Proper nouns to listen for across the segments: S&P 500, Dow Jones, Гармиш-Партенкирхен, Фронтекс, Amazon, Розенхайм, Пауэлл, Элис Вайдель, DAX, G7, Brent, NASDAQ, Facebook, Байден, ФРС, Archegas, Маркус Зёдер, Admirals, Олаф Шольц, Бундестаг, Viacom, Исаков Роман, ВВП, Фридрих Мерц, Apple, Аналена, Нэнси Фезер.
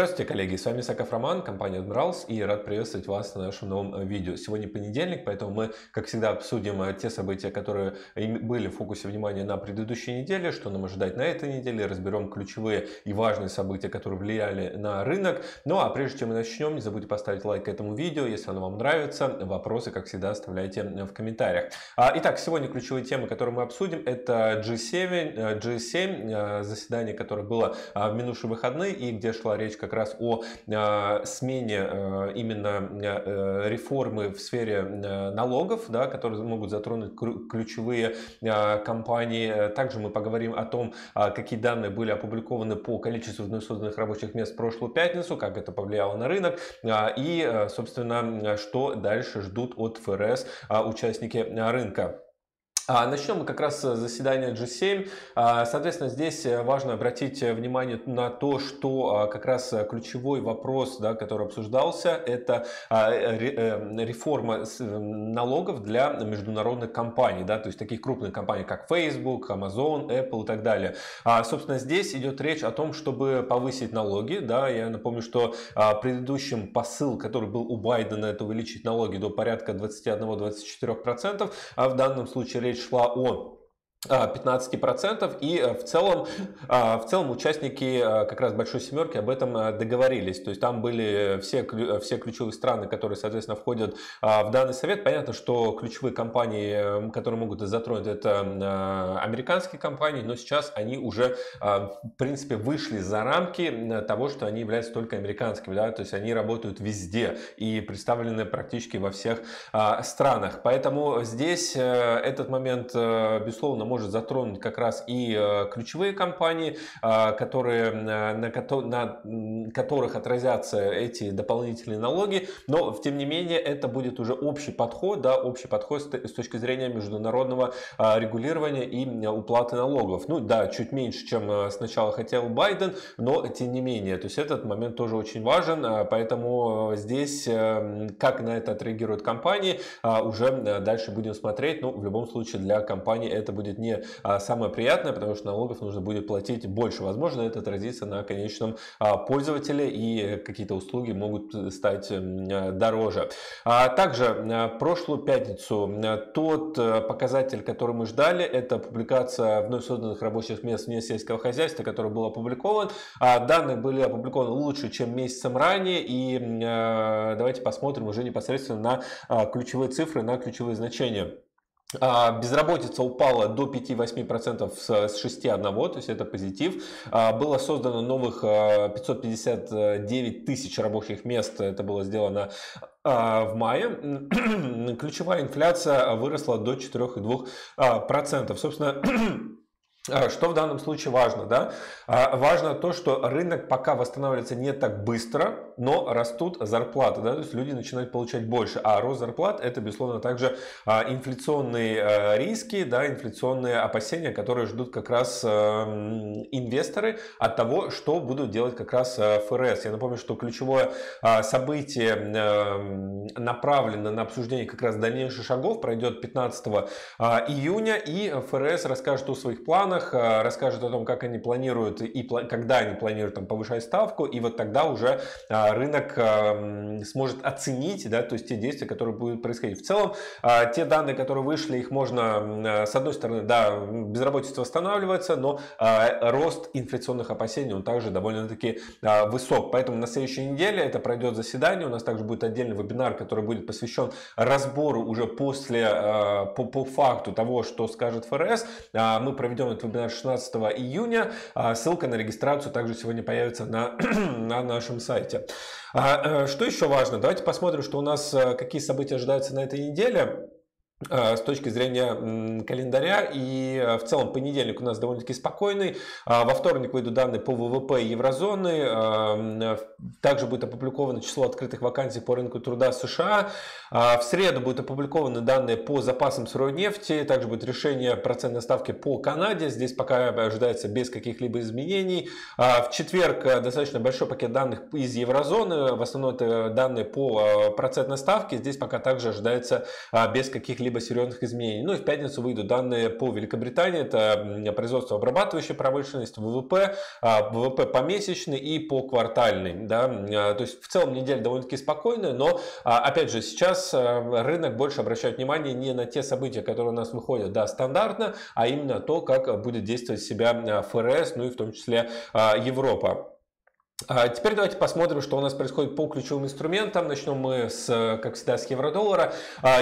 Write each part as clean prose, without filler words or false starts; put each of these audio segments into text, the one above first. Здравствуйте, коллеги! С вами Исаков Роман, компания Admirals, и рад приветствовать вас на нашем новом видео. Сегодня понедельник, поэтому мы, как всегда, обсудим те события, которые были в фокусе внимания на предыдущей неделе, что нам ожидать на этой неделе, разберем ключевые и важные события, которые влияли на рынок. Ну а прежде чем мы начнем, не забудьте поставить лайк этому видео, если оно вам нравится. Вопросы, как всегда, оставляйте в комментариях. Итак, сегодня ключевые темы, которые мы обсудим, это G7, заседание, которое было в минувшие выходные и где шла речь как раз о смене именно реформы в сфере налогов, да, которые могут затронуть ключевые компании. Также мы поговорим о том, какие данные были опубликованы по количеству вновь созданных рабочих мест в прошлую пятницу, как это повлияло на рынок и, собственно, что дальше ждут от ФРС участники рынка. Начнем мы как раз с заседания G7. Соответственно, здесь важно обратить внимание на то, что как раз ключевой вопрос, да, который обсуждался, это реформа налогов для международных компаний, да, то есть таких крупных компаний, как Facebook, Amazon, Apple и так далее. Собственно, здесь идет речь о том, чтобы повысить налоги. Да. Я напомню, что предыдущим посыл, который был у Байдена, это увеличить налоги до порядка 21-24%, а в данном случае речь шла о 15%, и в целом участники как раз Большой Семерки об этом договорились. То есть там были все ключевые страны, которые, соответственно, входят в данный совет. Понятно, что ключевые компании, которые могут затронуть, это американские компании, но сейчас они уже, в принципе, вышли за рамки того, что они являются только американскими. Да? То есть они работают везде и представлены практически во всех странах. Поэтому здесь этот момент, безусловно, может затронуть как раз и ключевые компании, на которых отразятся эти дополнительные налоги, но тем не менее это будет уже общий подход, да, общий подход с точки зрения международного регулирования и уплаты налогов. Ну да, чуть меньше, чем сначала хотел Байден, но тем не менее, то есть этот момент тоже очень важен, поэтому здесь как на это отреагируют компании, уже дальше будем смотреть, но в любом случае для компании это будет не самое приятное, потому что налогов нужно будет платить больше. Возможно, это отразится на конечном пользователе, и какие-то услуги могут стать дороже. Также прошлую пятницу тот показатель, который мы ждали, это публикация вновь созданных рабочих мест вне сельского хозяйства, который был опубликован. Данные были опубликованы лучше, чем месяцем ранее, и давайте посмотрим уже непосредственно на ключевые цифры, на ключевые значения. Безработица упала до 5,8% с 6,1%, то есть это позитив. Было создано новых 559 тысяч рабочих мест, это было сделано в мае. Ключевая инфляция выросла до 4,2%. Собственно, что в данном случае важно? Да? Важно то, что рынок пока восстанавливается не так быстро, но растут зарплаты, да? То есть люди начинают получать больше, а рост зарплат — это, безусловно, также инфляционные риски, да, инфляционные опасения, которые ждут как раз инвесторы от того, что будут делать как раз ФРС. Я напомню, что ключевое событие направлено на обсуждение как раз дальнейших шагов, пройдет 15 июня, и ФРС расскажет о своих планах, расскажут о том, как они планируют и когда они планируют там повышать ставку, и вот тогда уже рынок сможет оценить, да, то есть те действия, которые будут происходить. В целом, те данные, которые вышли, их можно, с одной стороны, да, безработица восстанавливается, но рост инфляционных опасений, он также довольно-таки высок. Поэтому на следующей неделе это пройдет заседание, у нас также будет отдельный вебинар, который будет посвящен разбору уже после, по факту того, что скажет ФРС. Мы проведем этот вебинар 16 июня. Ссылка на регистрацию также сегодня появится на нашем сайте. Что еще важно? Давайте посмотрим, что у нас, какие события ожидаются на этой неделе с точки зрения календаря. И в целом понедельник у нас довольно-таки спокойный. Во вторник выйдут данные по ВВП еврозоны. Также будет опубликовано число открытых вакансий по рынку труда США. В среду будут опубликованы данные по запасам сырой нефти. Также будет решение процентной ставки по Канаде. Здесь пока ожидается без каких-либо изменений. В четверг достаточно большой пакет данных из еврозоны. В основном это данные по процентной ставке. Здесь пока также ожидается без каких-либо либо серьезных изменений. Ну и в пятницу выйдут данные по Великобритании. Это производство обрабатывающей промышленности, ВВП помесячный и по квартальный. Да? То есть в целом неделя довольно-таки спокойная, но опять же сейчас рынок больше обращает внимание не на те события, которые у нас выходят стандартно, а именно то, как будет действовать себя ФРС, ну и в том числе Европа. Теперь давайте посмотрим, что у нас происходит по ключевым инструментам. Начнем мы, как всегда, с евро-доллара.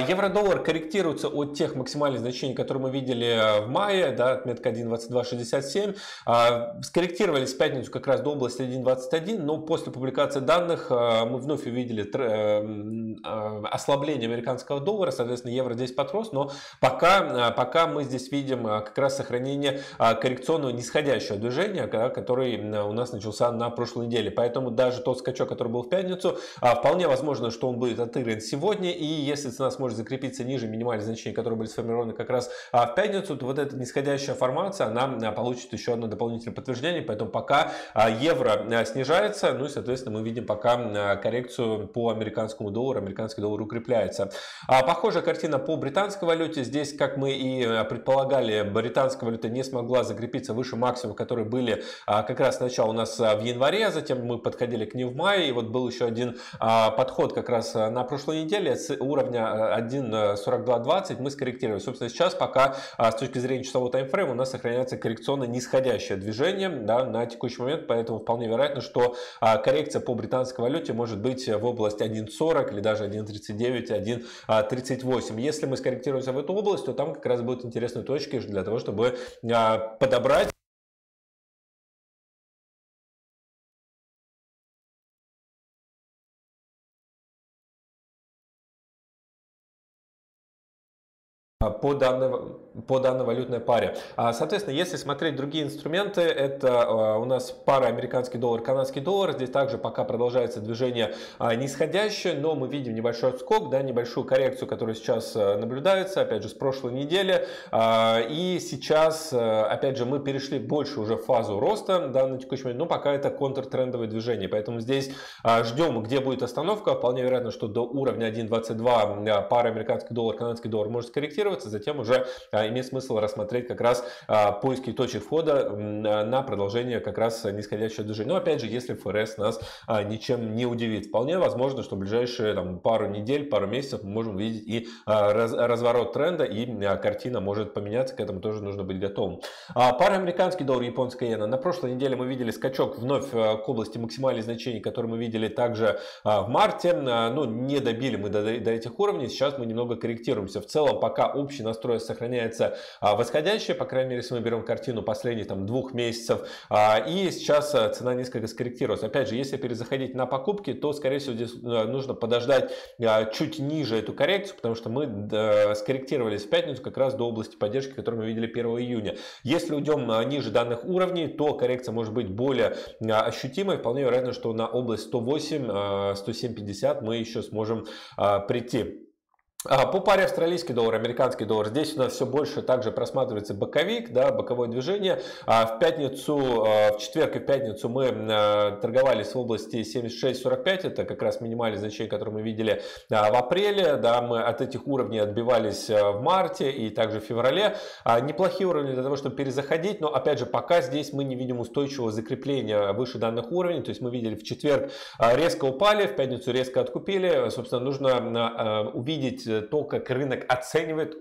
Евро-доллар корректируется от тех максимальных значений, которые мы видели в мае, отметка 1.2267. Скорректировались в пятницу как раз до области 1.21, но после публикации данных мы вновь увидели ослабление американского доллара, соответственно, евро здесь подрос, но пока мы здесь видим как раз сохранение коррекционного нисходящего движения, который у нас начался на прошлой неделе. Поэтому даже тот скачок, который был в пятницу, вполне возможно, что он будет отыгран сегодня. И если цена сможет закрепиться ниже минимальных значений, которые были сформированы как раз в пятницу, то вот эта нисходящая формация, она получит еще одно дополнительное подтверждение. Поэтому пока евро снижается, ну и, соответственно, мы видим пока коррекцию по американскому доллару. Американский доллар укрепляется. Похожая картина по британской валюте. Здесь, как мы и предполагали, британская валюта не смогла закрепиться выше максимума, которые были как раз сначала у нас в январе, затем мы подходили к ним в мае, и вот был еще один подход как раз на прошлой неделе с уровня 1.4220 мы скорректировали. Собственно, сейчас пока с точки зрения часового таймфрейма у нас сохраняется коррекционно нисходящее движение на текущий момент, поэтому вполне вероятно, что коррекция по британской валюте может быть в области 1.40 или даже 1.39, 1.38. Если мы скорректируемся в эту область, то там как раз будут интересные точки для того, чтобы подобрать по данной валютной паре. Соответственно, если смотреть другие инструменты, это у нас пара американский доллар, канадский доллар. Здесь также пока продолжается движение нисходящее, но мы видим небольшой отскок, небольшую коррекцию, которая сейчас наблюдается, опять же, с прошлой недели. И сейчас, опять же, мы перешли больше уже в фазу роста на текущий момент, но пока это контртрендовое движение. Поэтому здесь ждем, где будет остановка. Вполне вероятно, что до уровня 1.22 пара американский доллар, канадский доллар может скорректироваться. Затем уже имеет смысл рассмотреть как раз поиски точек входа на продолжение как раз нисходящего движения. Но опять же, если ФРС нас ничем не удивит, вполне возможно, что в ближайшие пару недель, пару месяцев мы можем видеть и разворот тренда, и картина может поменяться, к этому тоже нужно быть готовым. Пара американский доллар, японская иена. На прошлой неделе мы видели скачок вновь к области максимальных значений, которые мы видели также в марте. Ну, не добили мы до этих уровней, сейчас мы немного корректируемся. В целом, пока общий настрой сохраняется восходящий, по крайней мере, если мы берем картину последних 2 месяцев, и сейчас цена несколько скорректировалась. Опять же, если перезаходить на покупки, то, скорее всего, здесь нужно подождать чуть ниже эту коррекцию, потому что мы скорректировались в пятницу как раз до области поддержки, которую мы видели 1 июня. Если уйдем ниже данных уровней, то коррекция может быть более ощутимой. Вполне вероятно, что на область 108-107.50 мы еще сможем прийти. По паре австралийский доллар, американский доллар, здесь у нас все больше также просматривается боковик, боковое движение. В четверг и в пятницу мы торговались в области 76.45, это как раз минимальные значения, которые мы видели в апреле. Мы от этих уровней отбивались в марте и также в феврале. Неплохие уровни для того, чтобы перезаходить, но опять же пока здесь мы не видим устойчивого закрепления выше данных уровней. То есть мы видели в четверг резко упали, в пятницу резко откупили. Собственно, нужно увидеть то, как рынок оценивает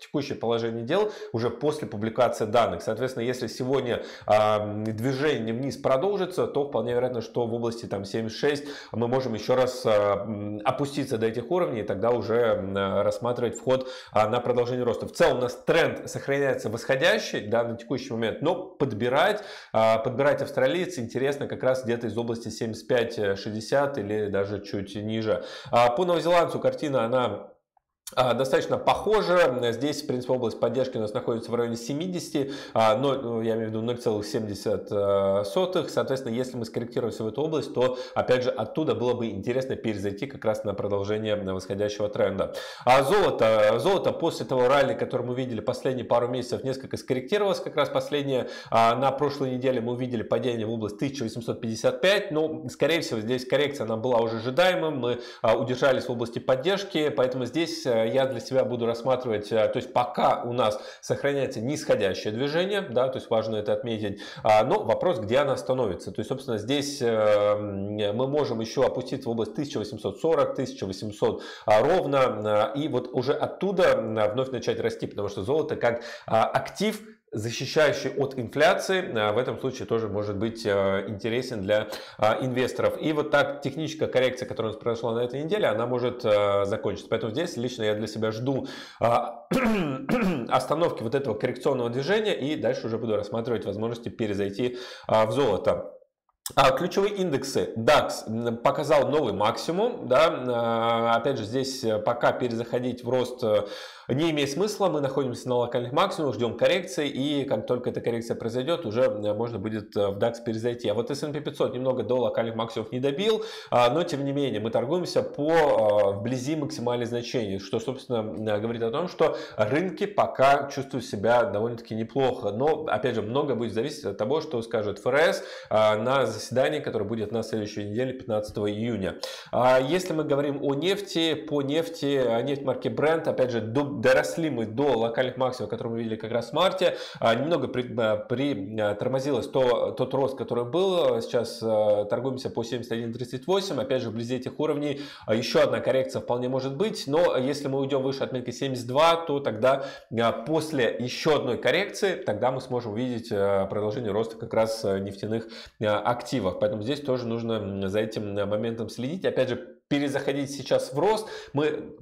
текущее положение дел уже после публикации данных. Соответственно, если сегодня движение вниз продолжится, то вполне вероятно, что в области 76 мы можем еще раз опуститься до этих уровней и тогда уже рассматривать вход на продолжение роста. В целом у нас тренд сохраняется восходящий на текущий момент, но подбирать австралийцы интересно как раз где-то из области 75-60 или даже чуть ниже. По новозеландцу картина, она достаточно похоже. Здесь, в принципе, область поддержки у нас находится в районе 70, я имею в виду 0,70. Соответственно, если мы скорректируемся в эту область, то, опять же, оттуда было бы интересно перезайти как раз на продолжение восходящего тренда. Золото после того ралли, который мы видели последние пару месяцев, несколько скорректировалось. Как раз последнее на прошлой неделе мы увидели падение в область 1855, но, скорее всего, здесь коррекция она была уже ожидаемым. Мы удержались в области поддержки, поэтому здесь я для себя буду рассматривать, то есть пока у нас сохраняется нисходящее движение, да, то есть важно это отметить, но вопрос, где она становится. То есть, собственно, здесь мы можем еще опуститься в область 1840, 1800 ровно, и вот уже оттуда вновь начать расти, потому что золото как актив, защищающий от инфляции, в этом случае тоже может быть интересен для инвесторов. И вот так техническая коррекция, которая у нас произошла на этой неделе, она может закончиться. Поэтому здесь лично я для себя жду остановки вот этого коррекционного движения и дальше уже буду рассматривать возможности перезайти в золото. Ключевые индексы. DAX показал новый максимум. Да? Опять же, здесь пока перезаходить в рост не имеет смысла. Мы находимся на локальных максимумах, ждем коррекции. И как только эта коррекция произойдет, уже можно будет в DAX перезайти. А вот S&P 500 немного до локальных максимумов не добил. Но, тем не менее, мы торгуемся вблизи максимальных значений. Что, собственно, говорит о том, что рынки пока чувствуют себя довольно-таки неплохо. Но, опять же, много будет зависеть от того, что скажет ФРС на заседание, которое будет на следующей неделе, 15 июня. Если мы говорим о нефти, по нефти, нефть марки Brent, опять же, доросли мы до локальных максимумов, которые мы видели как раз в марте. Немного притормозилось тот рост, который был. Сейчас торгуемся по 71.38. Опять же, вблизи этих уровней еще одна коррекция вполне может быть. Но если мы уйдем выше отметки 72, то тогда после еще одной коррекции, тогда мы сможем увидеть продолжение роста как раз нефтяных активов. Поэтому здесь тоже нужно за этим моментом следить. Опять же, перезаходить сейчас в рост. Мы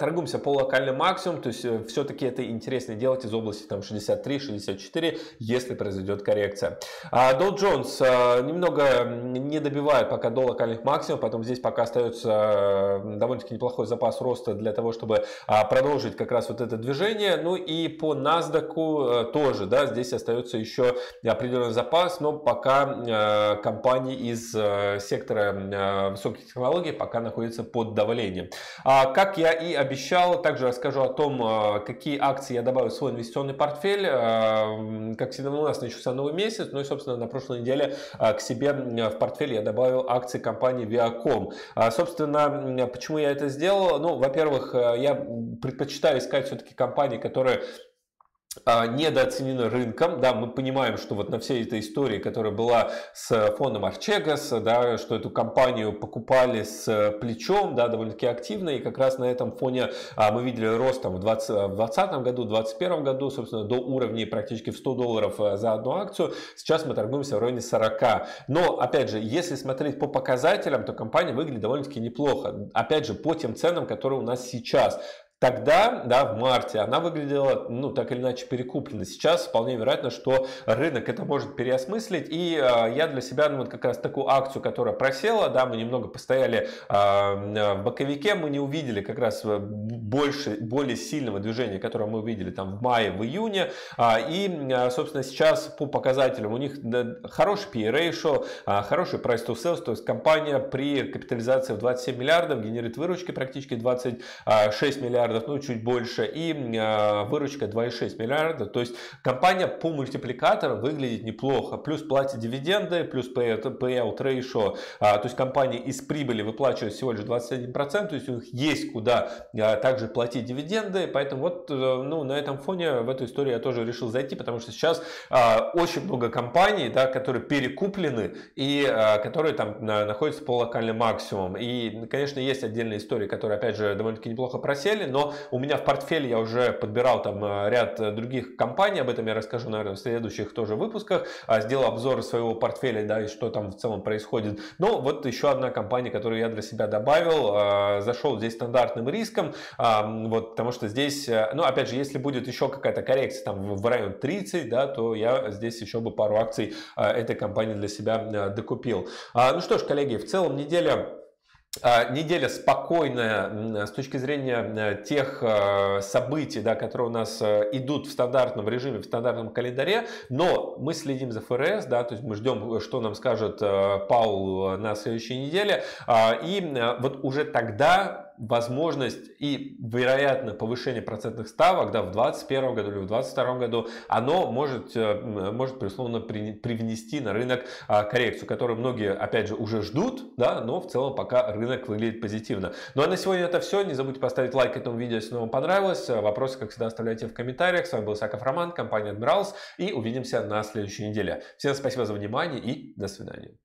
торгуемся по локальному максимуму, то есть все-таки это интересно делать из области 63-64, если произойдет коррекция. Dow Jones немного не добивает пока до локальных максимумов, поэтому здесь пока остается довольно-таки неплохой запас роста для того, чтобы продолжить как раз вот это движение. Ну и по NASDAQ тоже, да, здесь остается еще определенный запас, но пока компании из сектора высоких технологий пока находятся под давлением. Как я и обещал, также расскажу о том, какие акции я добавил в свой инвестиционный портфель. Как всегда, у нас начался новый месяц, ну и, собственно, на прошлой неделе к себе в портфель я добавил акции компании Viacom. Собственно, почему я это сделал? Ну, во-первых, я предпочитаю искать все-таки компании, которые недооценены рынком, да, мы понимаем, что вот на всей этой истории, которая была с фондом Archegas, да, что эту компанию покупали с плечом, да, довольно-таки активно, и как раз на этом фоне мы видели рост там, в 2020 году, в 2021 году, собственно, до уровней практически в $100 за одну акцию, сейчас мы торгуемся в районе 40, но, опять же, если смотреть по показателям, то компания выглядит довольно-таки неплохо, опять же, по тем ценам, которые у нас сейчас. Тогда, да, в марте она выглядела, ну, так или иначе перекуплена. Сейчас вполне вероятно, что рынок это может переосмыслить. И я для себя, ну, вот как раз такую акцию, которая просела, да, мы немного постояли в боковике, мы не увидели как раз более сильного движения, которое мы увидели там в мае, в июне. И, собственно, сейчас по показателям у них хороший PE ratio, хороший price to sales, то есть компания при капитализации в 27 миллиардов генерит выручки практически 26 миллиардов. Ну, чуть больше, и выручка 2,6 миллиарда, то есть компания по мультипликаторам выглядит неплохо, плюс платит дивиденды, плюс payout ratio, то есть компания из прибыли выплачивает всего лишь 21%, то есть у них есть куда также платить дивиденды, поэтому вот ну, на этом фоне в эту историю я тоже решил зайти, потому что сейчас очень много компаний, да, которые перекуплены и которые там находятся по локальным максимумам, и, конечно, есть отдельные истории, которые, опять же, довольно-таки неплохо просели, но у меня в портфеле я уже подбирал там ряд других компаний, об этом я расскажу, наверное, в следующих тоже выпусках, сделал обзор своего портфеля, да, и что там в целом происходит. Но вот еще одна компания, которую я для себя добавил, зашел здесь стандартным риском, вот, потому что здесь, ну, опять же, если будет еще какая-то коррекция там в район 30, да, то я здесь еще бы пару акций этой компании для себя докупил. Ну что ж, коллеги, в целом неделя спокойная с точки зрения тех событий, да, которые у нас идут в стандартном режиме, в стандартном календаре, но мы следим за ФРС, да, то есть мы ждем, что нам скажет Пауэлл на следующей неделе, и вот уже тогда возможность и вероятно повышение процентных ставок, да, в 2021 году или в 2022 году, оно может безусловно, привнести на рынок коррекцию, которую многие, опять же, уже ждут, да, но в целом пока рынок выглядит позитивно. Ну а на сегодня это все. Не забудьте поставить лайк этому видео, если вам понравилось. Вопросы, как всегда, оставляйте в комментариях. С вами был Исаков Роман, компания Admirals, и увидимся на следующей неделе. Всем спасибо за внимание и до свидания.